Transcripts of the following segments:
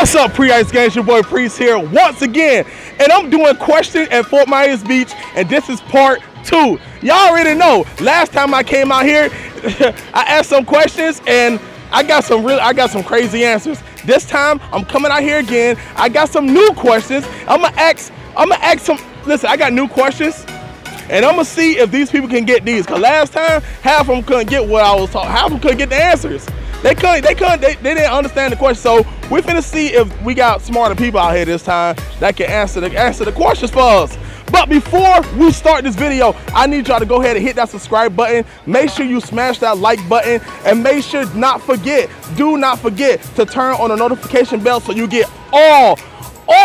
What's up, Pre-Ice Games? Your boy Priest here once again, and I'm doing question at Fort Myers Beach, and this is part two. Y'all already know. Last time I came out here, I asked some questions, and I got some crazy answers. This time, I'm coming out here again. I got some new questions. I'm gonna ask some. Listen, I got new questions, and I'm gonna see if these people can get these. Cause last time, half of them couldn't get what I was talking. Half of them couldn't get the answers. They didn't understand the question. So we're finna see if we got smarter people out here this time that can answer the questions for us. But before we start this video, I need y'all to go ahead and hit that subscribe button. Make sure you smash that like button, and make sure do not forget to turn on the notification bell so you get all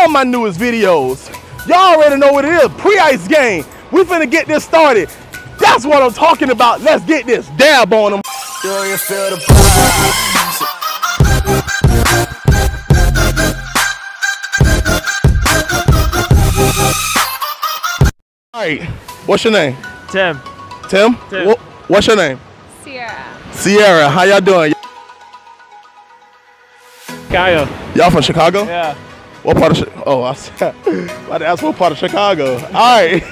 my newest videos. Y'all already know what it is. Pre-Ice Game. We finna get this started. That's what I'm talking about. Let's get this dab on them. You feel the vibe. All right, what's your name? Tim. Tim? Tim. What's your name? Sierra. Sierra, how y'all doing? Chicago. Y'all from Chicago? Yeah. What part of Chicago? Oh, I said, I asked what part of Chicago. All right.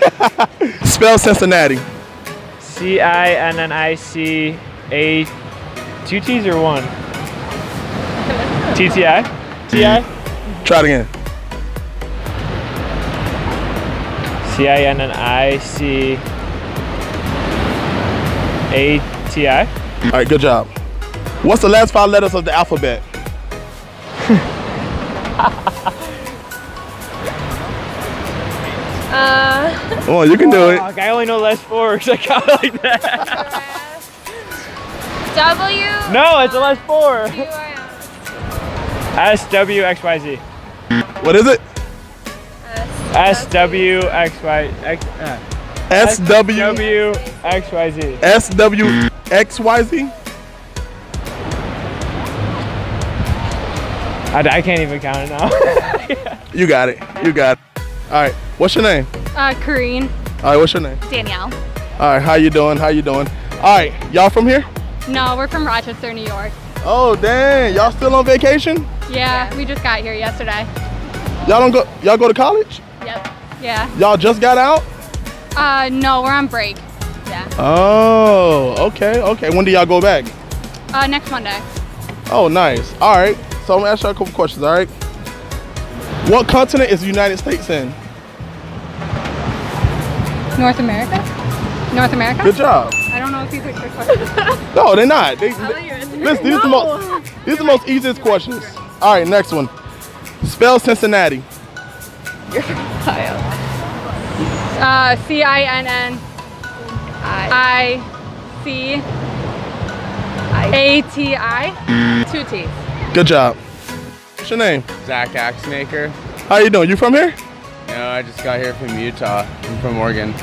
Spell Cincinnati. C-I-N-N-I-C. A, two T's or one? TTI? TI? Try it again. C-I-N-N-I-C-A-T-I. All right, good job. What's the last five letters of the alphabet? Come on, you can do it. I only know the last four, so I got it like that. W? No, it's the last four. S W X Y Z. What is it? S W X Y X. S W X Y Z. S W X Y Z. I can't even count it now. Yeah. You got it. You got it. All right. What's your name? Kareen. All right. What's your name? Danielle. All right. How you doing? How you doing? All right. Y'all from here? No, we're from Rochester, New York. Oh dang, y'all still on vacation? Yeah, we just got here yesterday. Y'all go to college? Yep. Yeah. Y'all just got out? No, we're on break. Yeah. Oh, okay, okay. When do y'all go back? Next Monday. Oh nice. Alright. So I'm gonna ask y'all a couple questions, alright? What continent is the United States in? North America? North America? Good job. I don't know if these are quick questions. No, they're not. Listen, these are the most easiest questions. All right, next one. Spell Cincinnati. You're from Ohio. C-I-N-N-I-C-A-T-I. Two T's. Good job. What's your name? Zach Axemaker. How you doing? You from here? No, I just got here from Utah. I'm from Oregon.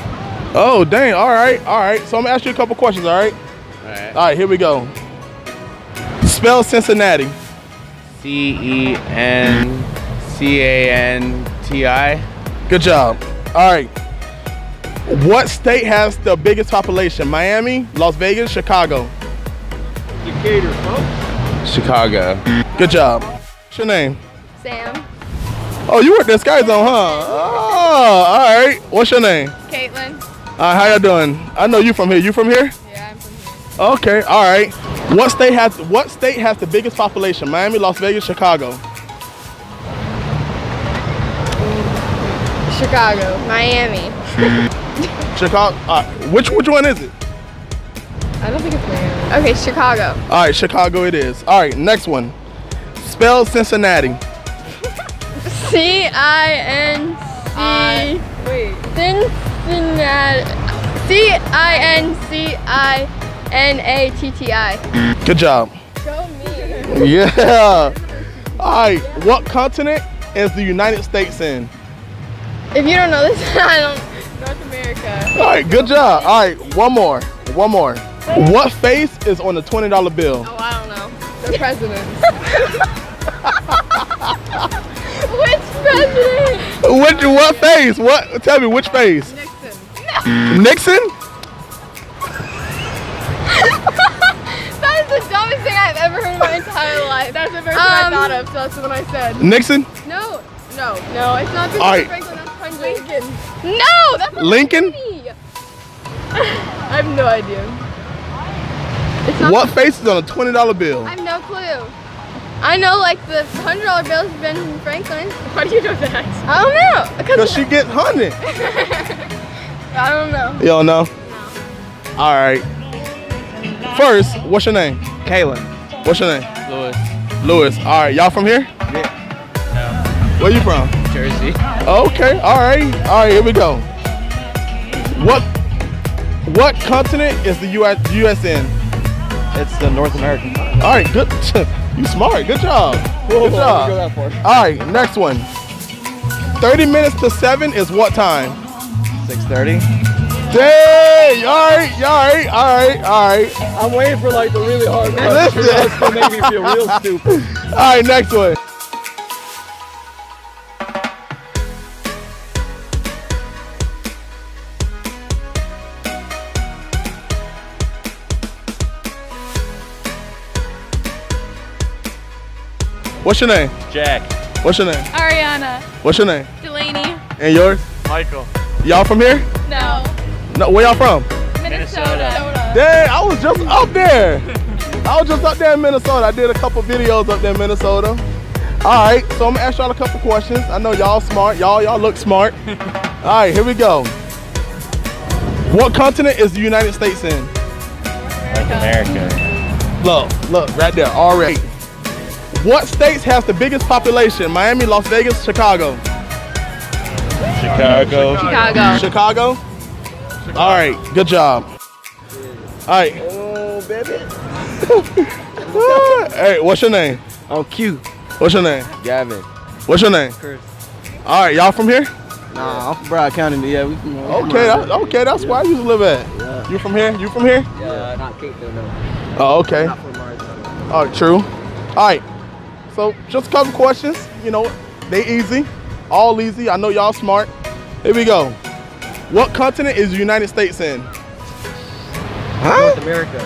Oh dang, alright, alright. So I'm gonna ask you a couple questions, alright? Alright. Alright, here we go. Spell Cincinnati. C-E-N-C-A-N-T-I. Good job. Alright. What state has the biggest population? Miami, Las Vegas, Chicago? Decatur, folks. Chicago. Good job. What's your name? Sam. Oh, you worked at Sky Zone, huh? Oh, alright. What's your name? Caitlin. How y'all doing? I know you from here. You from here? Yeah, I'm from here. Okay, all right. What state has the biggest population? Miami, Las Vegas, Chicago. Chicago, Miami. Chicago. Which one is it? I don't think it's Miami. Okay, Chicago. All right, Chicago it is. All right, next one. Spell Cincinnati. C-I-N-C-I-N-A-T-T-I. Good job. Go me. Yeah. Alright, what continent is the United States in? If you don't know this, I don't. North America. Alright, good job. Alright, one more. One more. What face is on the $20 bill? Oh, I don't know. The president. Which president? What face? What? Tell me which face? Nixon. Nixon? That is the dumbest thing I've ever heard in my entire life. That's the first thing I thought of, so that's what I said. Nixon? No, it's not Benjamin Franklin, that's Prime Lincoln. No, that's not Lincoln? I have no idea. It's not what face is on a $20 bill? I have no clue. I know like the $100 bills of Benjamin Franklin. Why do you know that? I don't know. Because she gets 100. I don't know. You don't know? No. All right. First, what's your name? Kaylin. What's your name? Lewis. Lewis. All right. Y'all from here? Yeah. No. Where you from? Jersey. Okay. All right. All right. Here we go. What continent is the U.S. in? It's the North American continent. All right. Good. You smart, good job. Whoa, good job. Go that far. All right, next one. 30 minutes to 7 is what time? 6:30. Dang, all right. I'm waiting for like the really hard one. That's gonna make me feel real stupid. All right, next one. What's your name? Jack. What's your name? Ariana. What's your name? Delaney. And yours? Michael. Y'all from here? No. Where y'all from? Minnesota. Dang, I was just up there. I was just up there in Minnesota. I did a couple videos up there in Minnesota. All right, so I'm gonna ask y'all a couple questions. I know y'all smart. Y'all look smart. All right, here we go. What continent is the United States in? North America. Look, right there, all right. What states has the biggest population? Miami, Las Vegas, Chicago. Chicago. All right, good job. All right. Oh, baby. All right, what's your name? I'm Q. What's your name? Gavin. What's your name? Chris. All right, y'all from here? Nah, I'm from Broad County. Yeah, we from Okay, that's where I used to live at. Yeah. You from here? Yeah, not Cape though, no. Oh, okay. Not from Arizona. Oh, true. All right. So just a couple questions, you know, they easy, all easy. I know y'all smart. Here we go. What continent is the United States in? Huh? North America,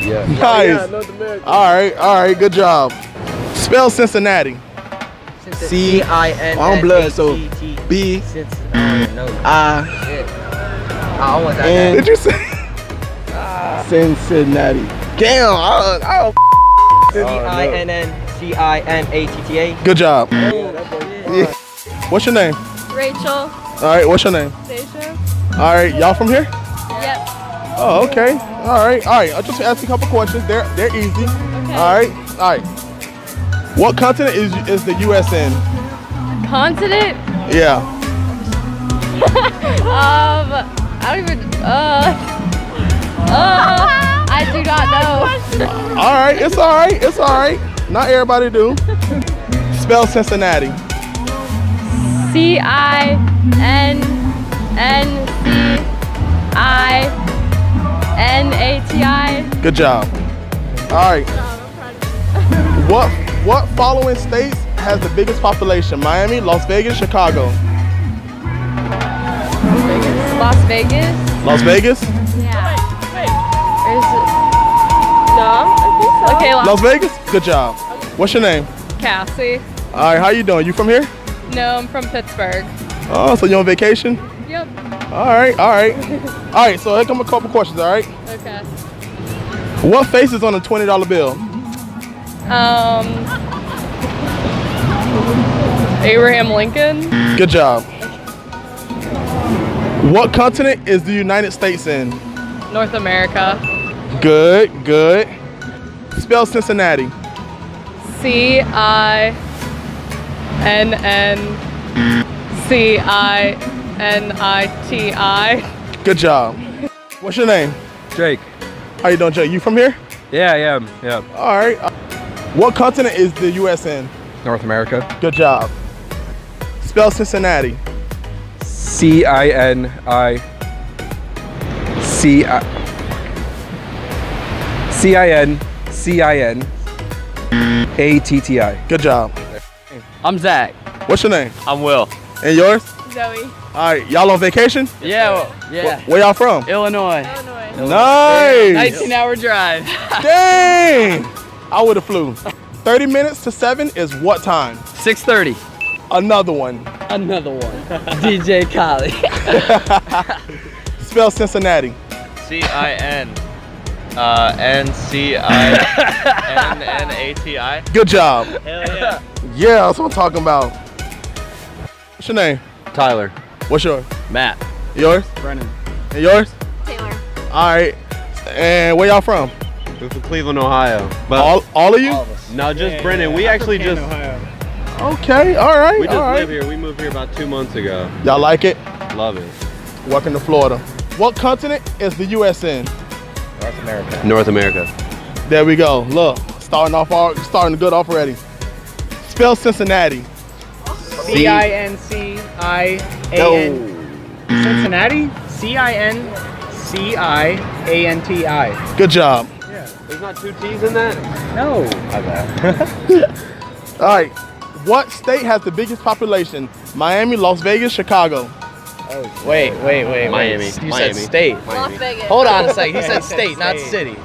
yeah. Nice. Yeah, North America. All right, good job. Spell Cincinnati. C-I-N-N-A-T-T. B-I-N. Did you say? Cincinnati. Damn, I C-I-N-N-C-I-N-A-T-T-A. Good job. Yeah. What's your name? Rachel. All right, what's your name? Stacia. All right, y'all from here? Yep. Oh, okay. All right. I'll just ask you a couple questions. They're easy. Okay. All right. What continent is the U.S. in? Continent? Yeah. I don't even, I do not know. All right. Not everybody do. Spell Cincinnati. C-I-N-N-C-I-N-A-T-I. Good job. All right. What following states has the biggest population? Miami, Las Vegas, Chicago. Las Vegas? Yeah. Okay, Las Vegas? Good job. What's your name? Cassie. All right, how you doing? You from here? No, I'm from Pittsburgh. Oh, so you're on vacation? Yep. All right. All right, so here come a couple questions, all right? Okay. What face is on a $20 bill? Abraham Lincoln. Good job. What continent is the United States in? North America. Good. Spell Cincinnati. C-I-N-N-C-I-N-I-T-I. Good job. What's your name? Jake. How you doing, Jake? You from here? Yeah. All right. What continent is the U.S. in? North America. Good job. Spell Cincinnati. C-I-N-C-I-N-C-I-N-A-T-T-I. Good job. I'm Zach. What's your name? I'm Will. And yours? Zoe. All right, y'all on vacation? Yeah. Where y'all from? Illinois. Nice. 19-hour drive. Dang. I would have flew. 30 minutes to 7 is what time? 6:30. Another one. Another one. DJ Kali. Spell Cincinnati. C-I-N. N-C-I-N-N-A-T-I. Good job. Hell yeah. Yeah, that's what I'm talking about. What's your name? Tyler. What's yours? Matt. Yours? Brennan. And yours? Taylor. All right. And where y'all from? We're from Cleveland, Ohio. But all of you? All of no, just yeah, Brennan. Yeah, we actually just... Ohio. Okay, all right. We just live here. We moved here about 2 months ago. Y'all like it? Love it. Welcome to Florida. What continent is the U.S. in? North America. North America. There we go. Look, starting good off already. Spell Cincinnati. C-I-N-C-I-A-N. Cincinnati? C-I-N-C-I-A-N-T-I. Good job. Yeah. There's not two T's in that? No. I bet. All right. What state has the biggest population? Miami, Las Vegas, Chicago. Oh, wait. Miami. You said state. Miami. Las Vegas. Hold on a second. He said state, not city.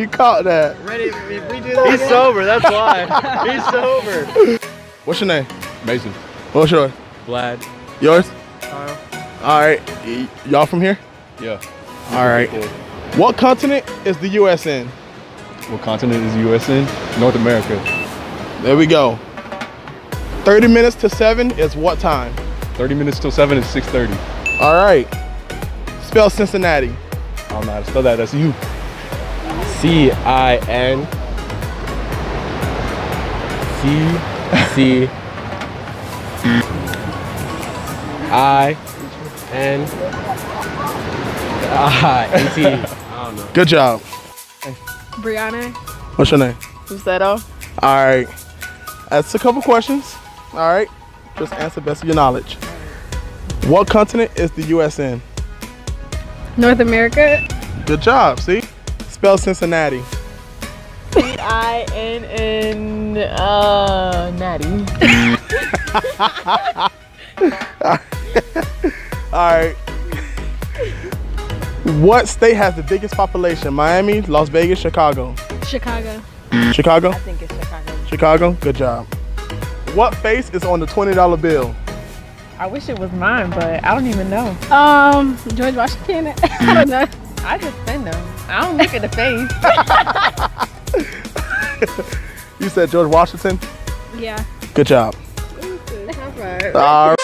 You caught that. Ready? If we do that He's again? Sober. That's why. He's sober. What's your name? Mason. What's yours? Vlad. Yours? Kyle. All right. Y'all from here? Yeah. All right. Cool. What continent is the U.S. in? What continent is the U.S. in? North America. There we go. 30 minutes to 7 is what time? 30 minutes till 7 is 6:30. All right. Spell Cincinnati. I don't know how to spell that. That's you. C-I-N-C-I-N-I-T. I don't know. Good job. Brianna. What's your name? Rosetto. All right. That's a couple questions. All right. Just answer best of your knowledge. What continent is the U.S. in? North America. Good job. See? Spell Cincinnati. C-I-N-N, natty. All right. What state has the biggest population? Miami, Las Vegas, Chicago. Chicago. Chicago? I think it's Chicago. Chicago? Good job. What face is on the $20 bill? I wish it was mine, but I don't even know. George Washington? I don't know. I just spend them. I don't look at the face. You said George Washington? Yeah. Good job. All right.